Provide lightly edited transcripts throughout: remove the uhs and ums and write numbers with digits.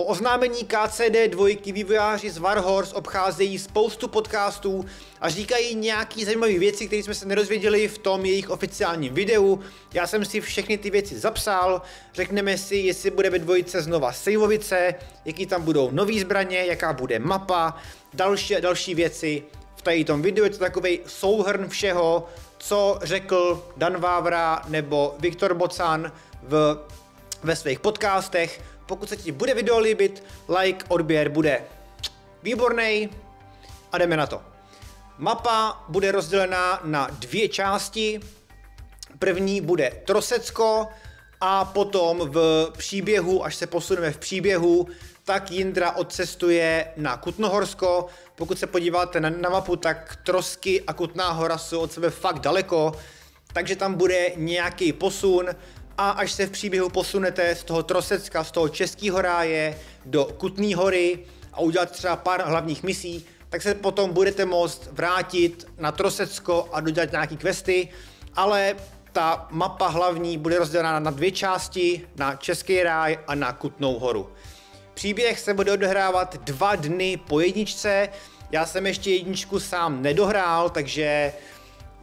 Po oznámení KCD2 vývojáři z Warhorse obcházejí spoustu podcastů a říkají nějaký zajímavé věci, které jsme se nedozvěděli v tom jejich oficiálním videu. Já jsem si všechny ty věci zapsal, řekneme si, jestli bude ve dvojice znova sejvovice, jaký tam budou nový zbraně, jaká bude mapa, další věci. V tady tom videu je to takovej souhrn všeho, co řekl Dan Vávra nebo Viktor Bocan ve svých podcastech. Pokud se ti bude video líbit, like, odběr bude výborný a jdeme na to. Mapa bude rozdělená na dvě části. První bude Trosecko a potom v příběhu, až se posuneme v příběhu, tak Jindra odcestuje na Kutnohorsko. Pokud se podíváte na mapu, tak Trosky a Kutná Hora jsou od sebe fakt daleko, takže tam bude nějaký posun. A až se v příběhu posunete z toho Trosecka, z toho Českého Ráje do Kutné Hory a udělat třeba pár hlavních misí, tak se potom budete moct vrátit na Trosecko a dodělat nějaký questy, ale ta mapa hlavní bude rozdělena na dvě části, na Český Ráj a na Kutnou Horu. Příběh se bude odehrávat 2 dny po jedničce, já jsem ještě jedničku sám nedohrál, takže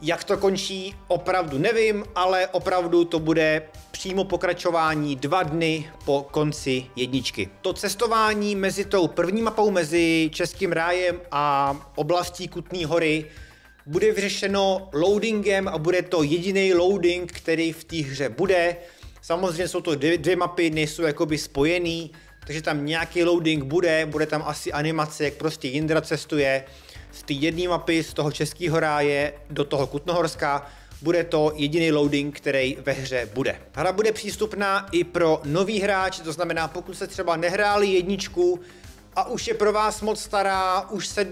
jak to končí, opravdu nevím, ale opravdu to bude přímo pokračování 2 dny po konci jedničky. To cestování mezi tou první mapou, mezi Českým Rájem a oblastí Kutné Hory, bude vyřešeno loadingem a bude to jediný loading, který v té hře bude. Samozřejmě jsou to dvě mapy, nejsou jakoby spojený, takže tam nějaký loading bude, bude tam asi animace, jak prostě Jindra cestuje z té jedné mapy, z toho Českého Ráje do toho Kutnohorska. Bude to jediný loading, který ve hře bude. Hra bude přístupná i pro nový hráč, to znamená, pokud se třeba nehráli jedničku a už je pro vás moc stará,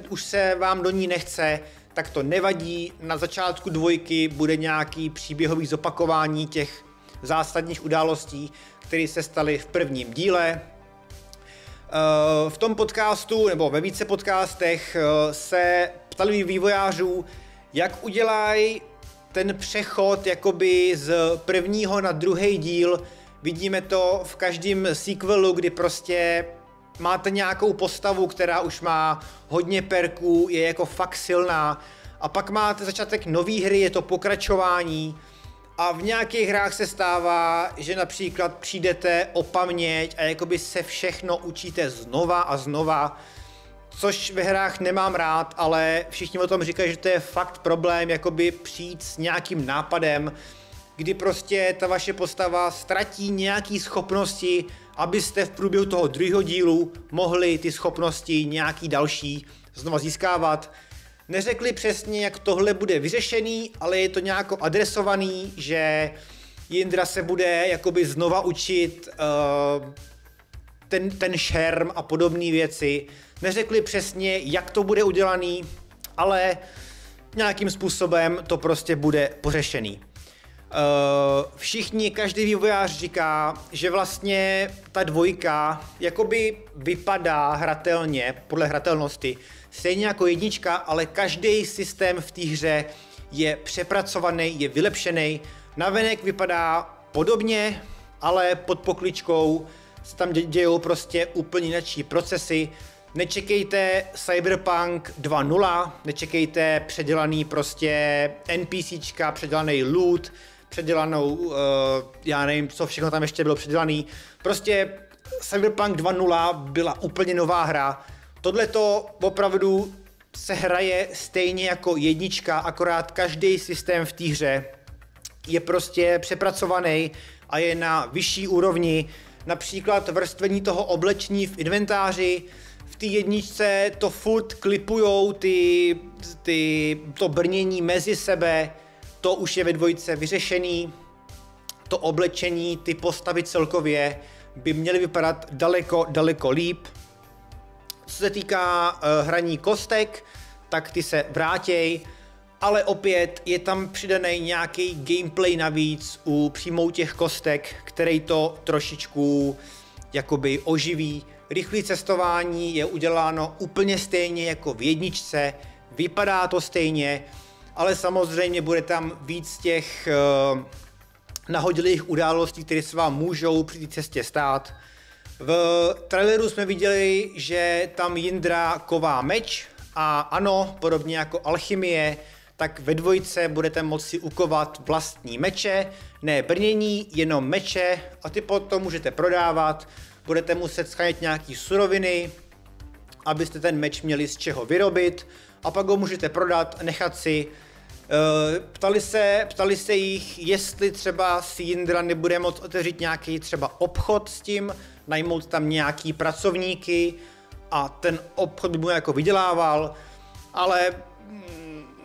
už se vám do ní nechce, tak to nevadí. Na začátku dvojky bude nějaký příběhový zopakování těch zásadních událostí, které se staly v prvním díle. V tom podcastu, nebo ve více podcastech, se ptali vývojářů, jak udělají ten přechod jakoby z prvního na druhý díl. Vidíme to v každém sequelu, kdy prostě máte nějakou postavu, která už má hodně perků, je jako fakt silná. A pak máte začátek nový hry, je to pokračování. A v nějakých hrách se stává, že například přijdete o paměť a jakoby se všechno učíte znova a znova, což ve hrách nemám rád, ale všichni o tom říkají, že to je fakt problém, jakoby přijít s nějakým nápadem, kdy prostě ta vaše postava ztratí nějaký schopnosti, abyste v průběhu toho druhého dílu mohli ty schopnosti nějaký další znova získávat. Neřekli přesně, jak tohle bude vyřešený, ale je to nějak adresovaný, že Jindra se bude jakoby znova učit ten šerm a podobné věci. Neřekli přesně, jak to bude udělaný, ale nějakým způsobem to prostě bude pořešený. Každý vývojář říká, že vlastně ta dvojka jakoby vypadá hratelně, podle hratelnosti, stejně jako jednička, ale každý systém v té hře je přepracovaný, je vylepšený. Navenek vypadá podobně, ale pod pokličkou se tam dějou prostě úplně jiné procesy. Nečekejte Cyberpunk 2.0, nečekejte předělaný prostě NPCčka, předělaný loot, předělanou, já nevím, co všechno tam ještě bylo předělaný. Prostě Cyberpunk 2.0 byla úplně nová hra. Tohle to opravdu se hraje stejně jako jednička, akorát každý systém v té hře je prostě přepracovaný a je na vyšší úrovni. Například vrstvení toho oblečení v inventáři. V té jedničce to furt klipujou to brnění mezi sebe, to už je ve dvojice vyřešený. To oblečení, ty postavy celkově by měly vypadat daleko, daleko líp. Co se týká hraní kostek, tak ty se vrátěj, ale opět je tam přidaný nějaký gameplay navíc u přímo těch kostek, který to trošičku jakoby oživí. Rychlé cestování je uděláno úplně stejně jako v jedničce, vypadá to stejně, ale samozřejmě bude tam víc těch nahodilých událostí, které se vám můžou při té cestě stát. V traileru jsme viděli, že tam Jindra ková meč a ano, podobně jako alchymie, tak ve dvojce budete moci ukovat vlastní meče, ne brnění, jenom meče a ty potom můžete prodávat, budete muset schánět nějaký suroviny, abyste ten meč měli z čeho vyrobit a pak ho můžete prodat a nechat si. Ptali se jich, jestli třeba si Jindra nebude moct otevřít nějaký třeba obchod s tím, najmout tam nějaký pracovníky a ten obchod mu jako vydělával, ale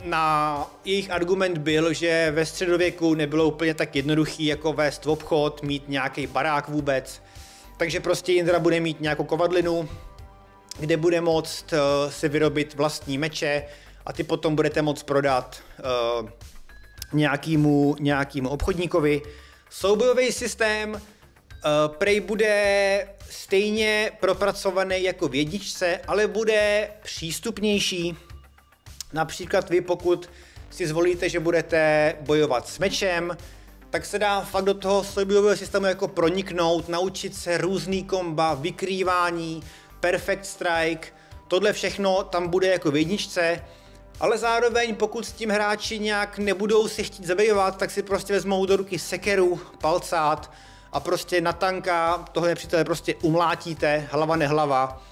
na jejich argument byl, že ve středověku nebylo úplně tak jednoduchý jako vést obchod, mít nějaký barák vůbec, takže prostě Jindra bude mít nějakou kovadlinu, kde bude moct si vyrobit vlastní meče a ty potom budete moct prodat nějakému obchodníkovi. Soubojový systém prej bude stejně propracovaný jako v jedničce, ale bude přístupnější. Například vy, pokud si zvolíte, že budete bojovat s mečem, tak se dá fakt do toho soubojového systému jako proniknout, naučit se různý komba, vykrývání, perfect strike, tohle všechno tam bude jako v jedničce, ale zároveň pokud s tím hráči nějak nebudou si chtít zabývat, tak si prostě vezmou do ruky sekeru, palcát a prostě na tanka toho nepřítele prostě umlátíte, hlava nehlava.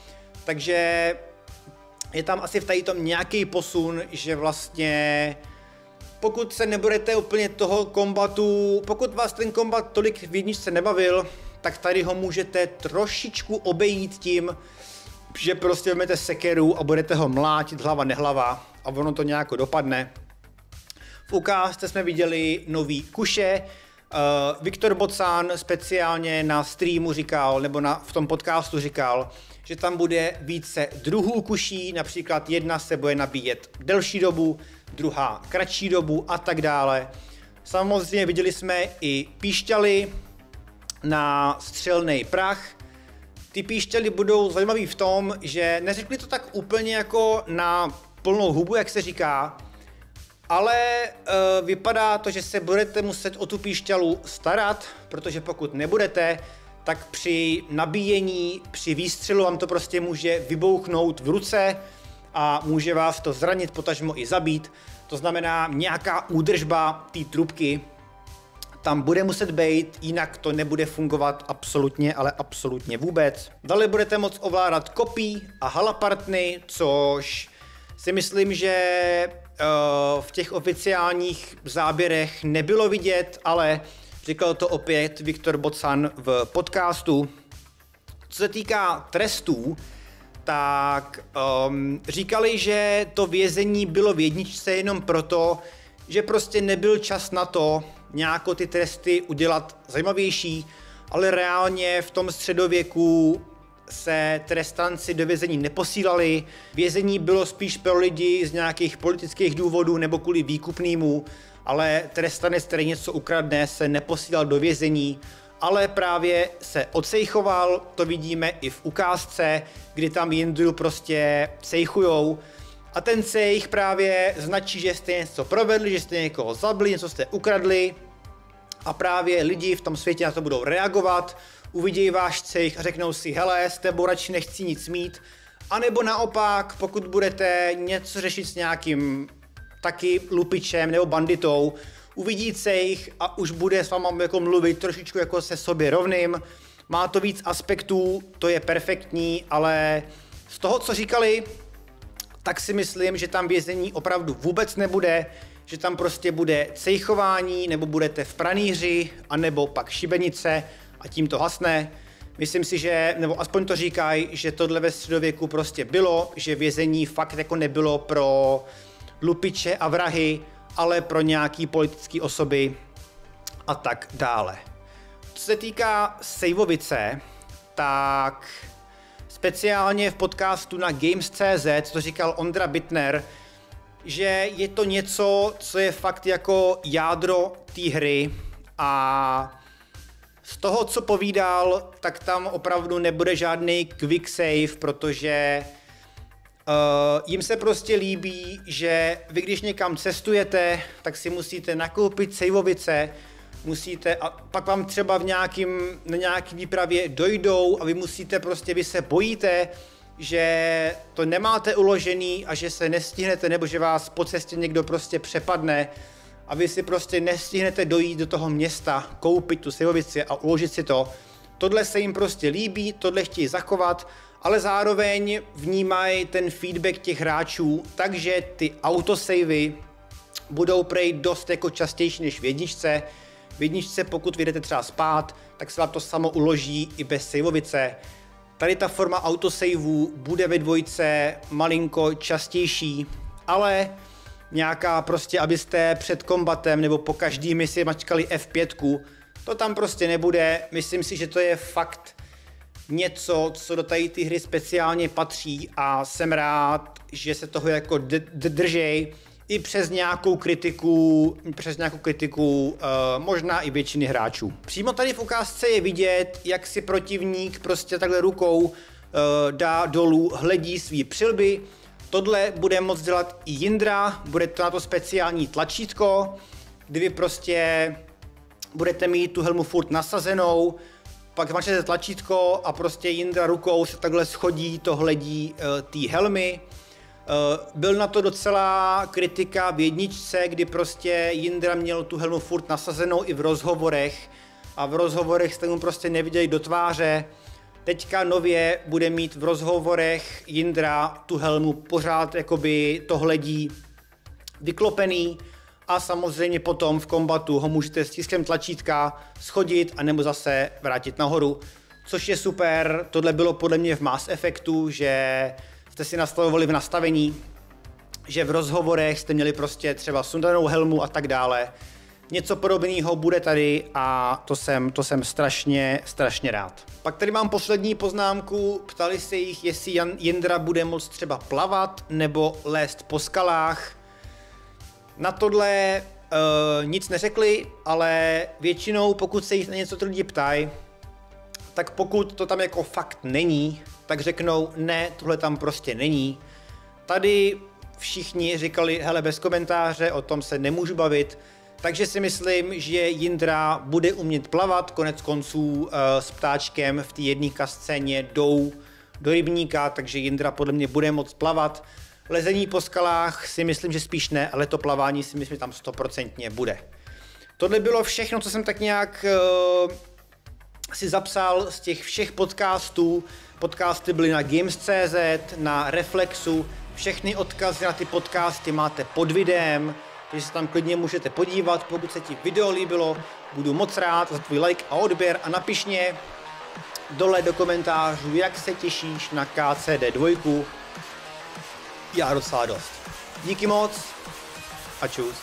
Takže je tam asi v tadytom nějaký posun, že vlastně pokud se nebudete úplně toho kombatu, pokud vás ten kombat tolik v jedničce nebavil, tak tady ho můžete trošičku obejít tím, že prostě vezmete sekeru a budete ho mlátit hlava nehlava a ono to nějak dopadne. V ukázce jsme viděli nový kuše. Viktor Bocan speciálně na streamu říkal, nebo v tom podcastu říkal, že tam bude více druhů kuší, například jedna se bude nabíjet delší dobu, druhá kratší dobu a tak dále. Samozřejmě viděli jsme i píšťaly na střelný prach. Ty píšťaly budou zajímavý v tom, že neřekli to tak úplně jako na plnou hubu, jak se říká, ale vypadá to, že se budete muset o tu píšťalu starat, protože pokud nebudete, tak při nabíjení, při výstřelu vám to prostě může vybouchnout v ruce a může vás to zranit, potažmo i zabít. To znamená, nějaká údržba té trubky tam bude muset být, jinak to nebude fungovat absolutně, ale absolutně vůbec. Dále budete moct ovládat kopí a halapartny, což si myslím, že v těch oficiálních záběrech nebylo vidět, ale říkal to opět Viktor Bocan v podcastu. Co se týká trestů, tak říkali, že to vězení bylo v jedničce jenom proto, že prostě nebyl čas na to nějako ty tresty udělat zajímavější, ale reálně v tom středověku se trestanci do vězení neposílali. Vězení bylo spíš pro lidi z nějakých politických důvodů nebo kvůli výkupnému, ale trestanec, který něco ukradne, se neposílal do vězení, ale právě se odsejchoval, to vidíme i v ukázce, kdy tam Jindru prostě sejchujou. A ten sejch právě značí, že jste něco provedli, že jste někoho zabili, něco jste ukradli a právě lidi v tom světě na to budou reagovat, uvidějí váš sejch a řeknou si, hele, s tebou radši nechci nic mít, anebo naopak, pokud budete něco řešit s nějakým taky lupičem nebo banditou, uvidí sejch a už bude s váma jako mluvit trošičku jako se sobě rovným, má to víc aspektů, to je perfektní, ale z toho, co říkali, tak si myslím, že tam vězení opravdu vůbec nebude, že tam prostě bude cejchování, nebo budete v pranýři, anebo pak šibenice a tím to hasne. Myslím si, že, nebo aspoň to říkají, že tohle ve středověku prostě bylo, že vězení fakt jako nebylo pro lupiče a vrahy, ale pro nějaký politické osoby a tak dále. Co se týká Sejvovice, tak speciálně v podcastu na Games.cz to říkal Ondra Bittner, že je to něco, co je fakt jako jádro té hry a z toho, co povídal, tak tam opravdu nebude žádný quick save, protože jim se prostě líbí, že vy když někam cestujete, tak si musíte nakoupit sejvovice musíte, a pak vám třeba v nějakým, na nějaký výpravě dojdou a vy musíte prostě, vy se bojíte, že to nemáte uložený a že se nestihnete, nebo že vás po cestě někdo prostě přepadne a vy si prostě nestihnete dojít do toho města, koupit tu sejvovici a uložit si to. Tohle se jim prostě líbí, tohle chtějí zachovat, ale zároveň vnímají ten feedback těch hráčů, takže ty autosavey budou prej dost jako častější než v jedničce. V jedničce, pokud vyjdete třeba spát, tak se vám to samo uloží i bez sejvovice. Tady ta forma autosaveů bude ve dvojce malinko častější, ale nějaká prostě, abyste před kombatem nebo po každý misi mačkali F5, to tam prostě nebude. Myslím si, že to je fakt něco, co do tady ty hry speciálně patří a jsem rád, že se toho jako držej i přes nějakou kritiku, možná i většiny hráčů. Přímo tady v ukázce je vidět, jak si protivník prostě takhle rukou dá dolů, hledí svý přilby. Tohle bude moct dělat i Jindra, bude to na to speciální tlačítko, kdy vy prostě budete mít tu helmu furt nasazenou, pak zmačete tlačítko a prostě Jindra rukou se takhle schodí to hledí té helmy. Byl na to docela kritika v jedničce, kdy prostě Jindra měl tu helmu furt nasazenou i v rozhovorech a v rozhovorech jste mu prostě neviděli do tváře. Teďka nově bude mít v rozhovorech Jindra tu helmu pořád jakoby to hledí vyklopený a samozřejmě potom v kombatu ho můžete stiskem tlačítka schodit a nebo zase vrátit nahoru, což je super. Tohle bylo podle mě v Mass Effectu, že jste si nastavovali v nastavení, že v rozhovorech jste měli prostě třeba sundanou helmu a tak dále. Něco podobného bude tady a to jsem strašně rád. Pak tady mám poslední poznámku, ptali se jich, jestli Jindra bude moct třeba plavat nebo lézt po skalách. Na tohle nic neřekli, ale většinou pokud se jich na něco ty lidi ptají, tak pokud to tam jako fakt není, tak řeknou ne, tohle tam prostě není. Tady všichni říkali, hele, bez komentáře, o tom se nemůžu bavit, takže si myslím, že Jindra bude umět plavat, konec konců s ptáčkem v té jedné kascéně jdou do rybníka, takže Jindra podle mě bude moct plavat. Lezení po skalách si myslím, že spíš ne, ale to plavání si myslím, že tam 100% bude. Tohle bylo všechno, co jsem tak nějak si zapsal z těch všech podcastů. Podcasty byly na Games.cz, na Reflexu, všechny odkazy na ty podcasty máte pod videem, takže se tam klidně můžete podívat. Pokud se ti video líbilo, budu moc rád za tvůj like a odběr a napiš mě dole do komentářů, jak se těšíš na KCD2. Já docela dost. Díky moc a čus.